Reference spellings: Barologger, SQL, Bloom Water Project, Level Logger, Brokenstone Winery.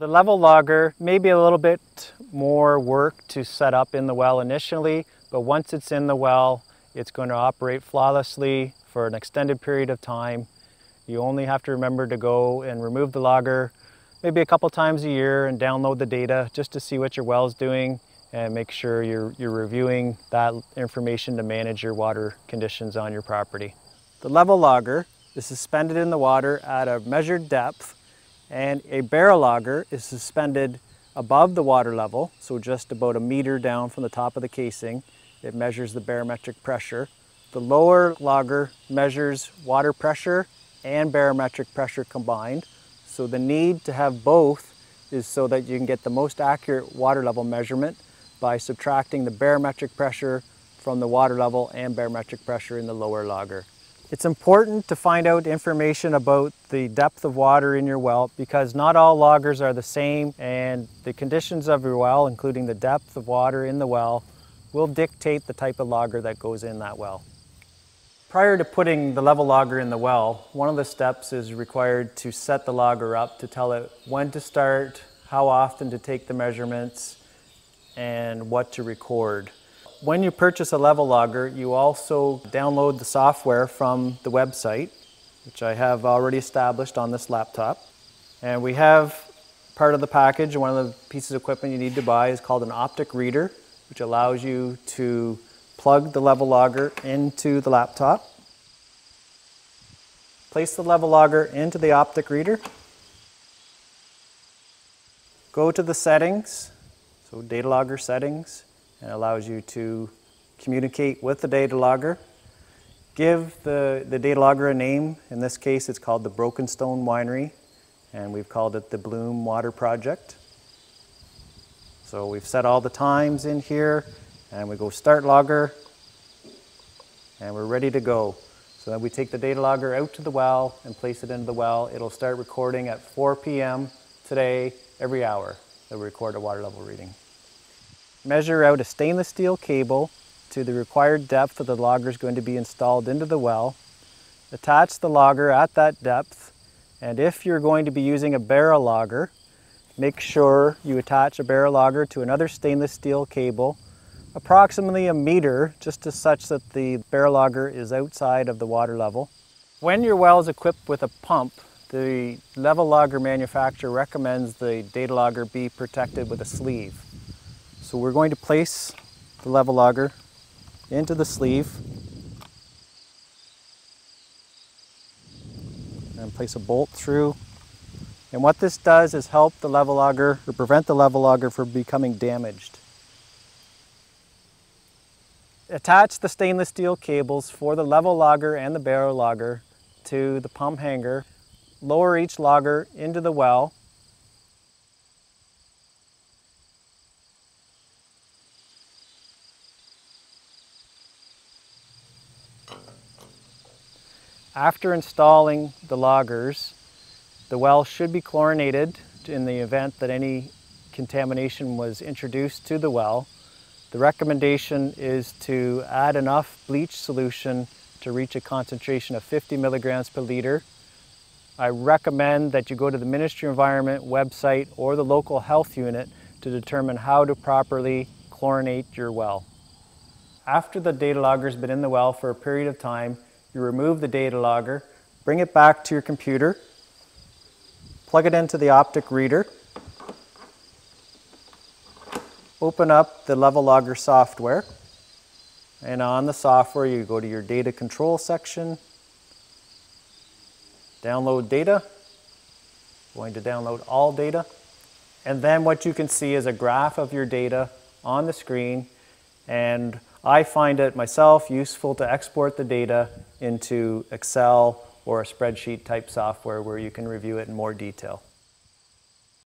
The Level Logger may be a little bit more work to set up in the well initially, but once it's in the well, it's going to operate flawlessly for an extended period of time. You only have to remember to go and remove the logger maybe a couple times a year and download the data just to see what your well's doing and make sure you're reviewing that information to manage your water conditions on your property. The Level Logger is suspended in the water at a measured depth, and a Barologger is suspended above the water level, so just about 1 meter down from the top of the casing. It measures the barometric pressure. The lower logger measures water pressure and barometric pressure combined. So the need to have both is so that you can get the most accurate water level measurement by subtracting the barometric pressure from the water level and barometric pressure in the lower logger. It's important to find out information about the depth of water in your well because not all loggers are the same, and the conditions of your well, including the depth of water in the well, will dictate the type of logger that goes in that well. Prior to putting the Level Logger in the well, one of the steps is required to set the logger up to tell it when to start, how often to take the measurements, and what to record. When you purchase a Level Logger, you also download the software from the website, which I have already established on this laptop. And we have part of the package, one of the pieces of equipment you need to buy is called an optic reader, which allows you to plug the Level Logger into the laptop. Place the Level Logger into the optic reader. Go to the settings, so data logger settings, and allows you to communicate with the data logger. Give the data logger a name. In this case, it's called the Brokenstone Winery, and we've called it the Bloom Water Project. So we've set all the times in here, and we go start logger, and we're ready to go. So then we take the data logger out to the well and place it into the well. It'll start recording at 4 p.m. today, every hour that we record a water level reading. Measure out a stainless steel cable to the required depth that the logger is going to be installed into the well. Attach the logger at that depth, and if you're going to be using a Barologger, make sure you attach a Barologger to another stainless steel cable approximately 1 meter, just as such that the Barologger is outside of the water level. When your well is equipped with a pump, the Level Logger manufacturer recommends the data logger be protected with a sleeve. So we're going to place the Level Logger into the sleeve and place a bolt through. And what this does is help the Level Logger, or prevent the Level Logger from becoming damaged. Attach the stainless steel cables for the Level Logger and the Barologger to the pump hanger. Lower each logger into the well. After installing the loggers, the well should be chlorinated in the event that any contamination was introduced to the well. The recommendation is to add enough bleach solution to reach a concentration of 50 milligrams per liter. I recommend that you go to the Ministry of Environment website or the local health unit to determine how to properly chlorinate your well. After the data logger has been in the well for a period of time, you remove the data logger, bring it back to your computer, plug it into the optic reader, open up the Level Logger software, and on the software you go to your data control section, download data, going to download all data, and then what you can see is a graph of your data on the screen, and I find it myself useful to export the data into Excel or a spreadsheet type software where you can review it in more detail.